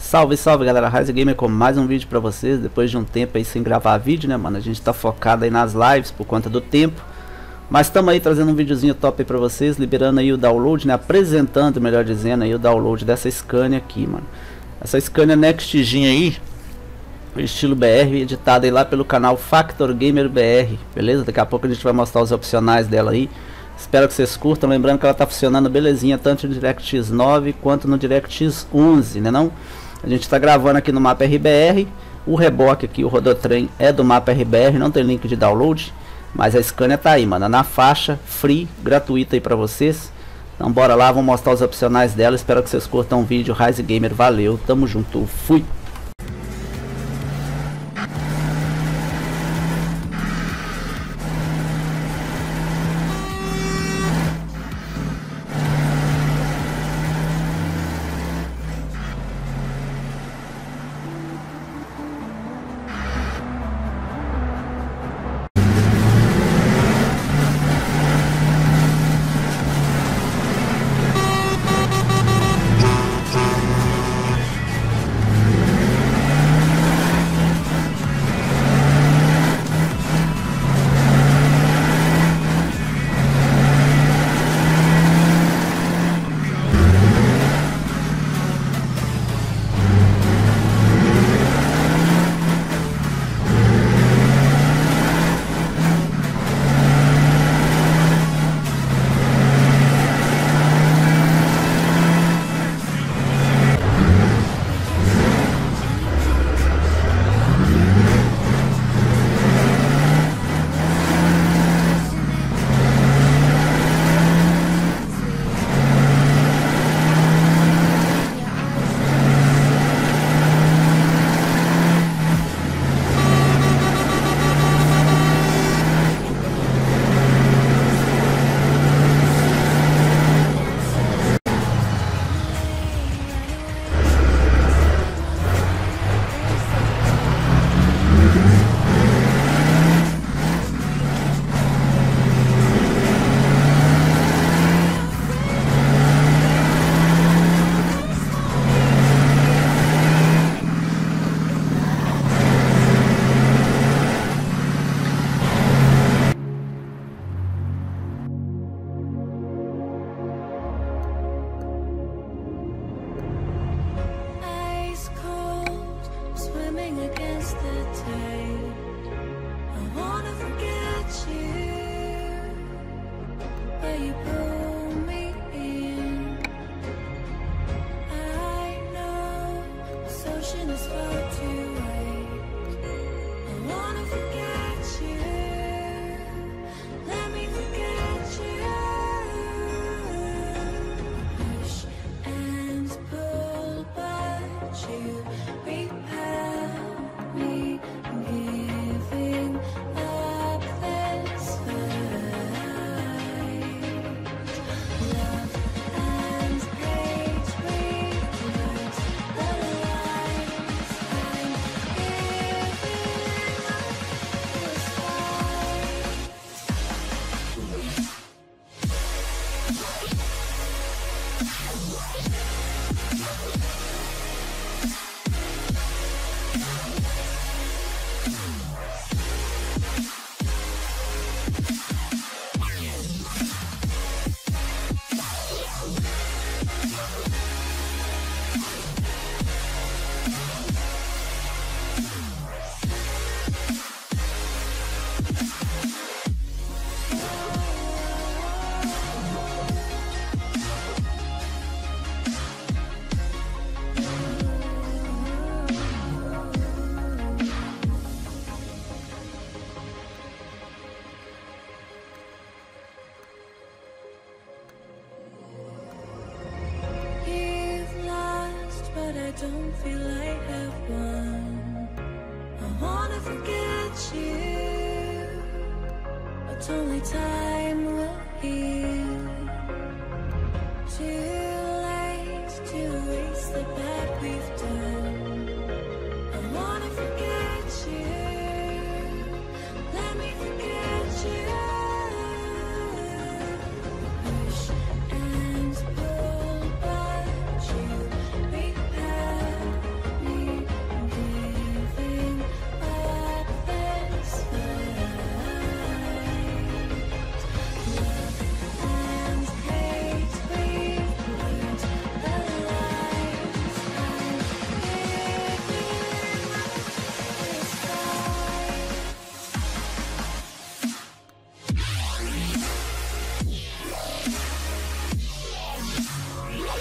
Salve, salve galera, Factor Gamer com mais um vídeo pra vocês. Depois de um tempo aí sem gravar vídeo, né mano, a gente tá focado aí nas lives por conta do tempo. Mas estamos aí trazendo um videozinho top aí pra vocês, liberando aí o download, né, apresentando, melhor dizendo, aí o download dessa Scania aqui, mano. Essa Scania Next Gen aí, estilo BR, editada aí lá pelo canal Factor Gamer BR, beleza? Daqui a pouco a gente vai mostrar os opcionais dela aí. Espero que vocês curtam, lembrando que ela tá funcionando belezinha, tanto no DirectX 9 quanto no DirectX 11, né não? A gente está gravando aqui no mapa RBR, o reboque aqui, o rodotrem é do mapa RBR, não tem link de download, mas a Scania tá aí, mano, na faixa, free, gratuita aí pra vocês. Então bora lá, vou mostrar os opcionais dela, espero que vocês curtam o vídeo. Factor Gamer, valeu, tamo junto, fui! Only time will heal.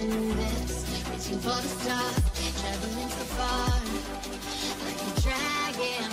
canvas, reaching for the stars, traveling so far, like a dragon.